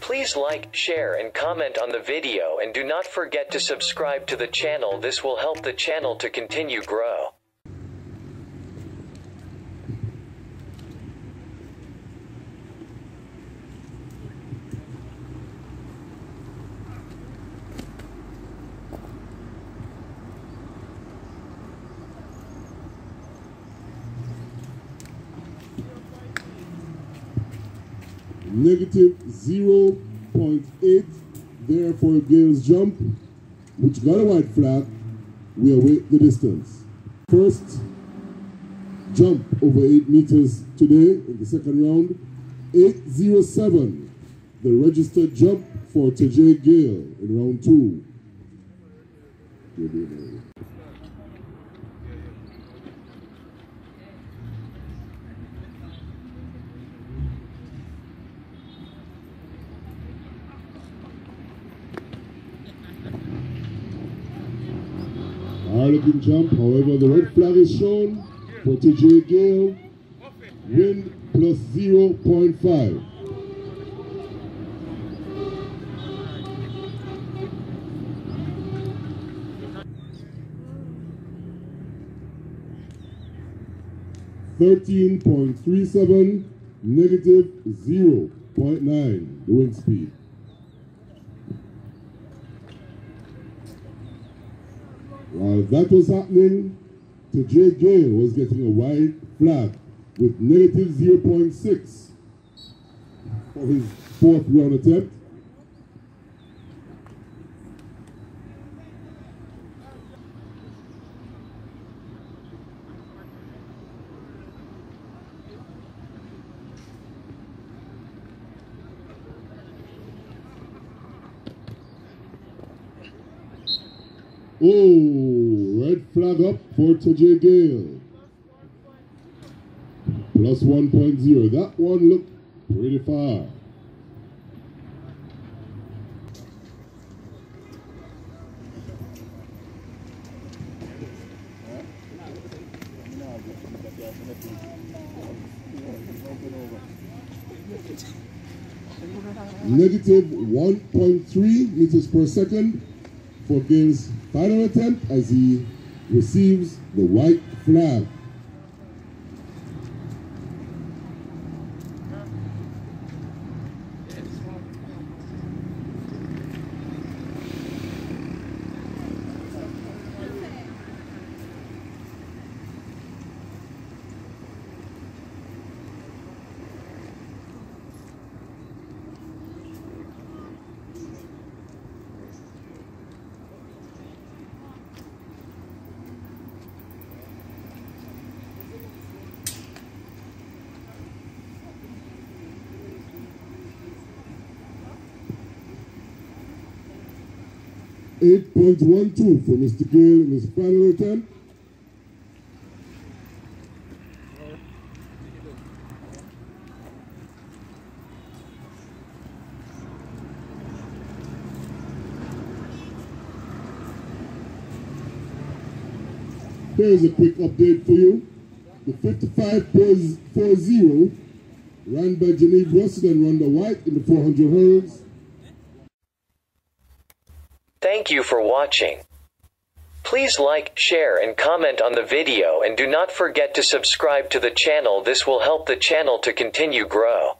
Please like, share and comment on the video, and do not forget to subscribe to the channel. This will help the channel to continue grow. Negative 0.8 there for Gayle's jump, which got a white flag. We await the distance. First jump over 8 meters today in the second round, 8.07, the registered jump for Tajay Gayle in round 2. Hard-looking jump, however, the red flag is shown for Tajay Gayle. Wind plus 0.5. -13.37, negative 0.9, the wind speed. While that was happening, Tajay Gayle was getting a white flag with negative 0.6 for his 4th round attempt. Oh, red flag up for Tajay Gayle. Plus 1.0. That one looked pretty far. Negative 1.3 meters per second for Gayle's final attempt as he receives the white flag. .12 for Mr. Gayle in his final attempt. There's a quick update for you. The 55.40 ran by Jeneve Russell and Ronda White in the 400 hurdles. Thank you for watching. Please like, share and comment on the video, and do not forget to subscribe to the channel. This will help the channel to continue grow.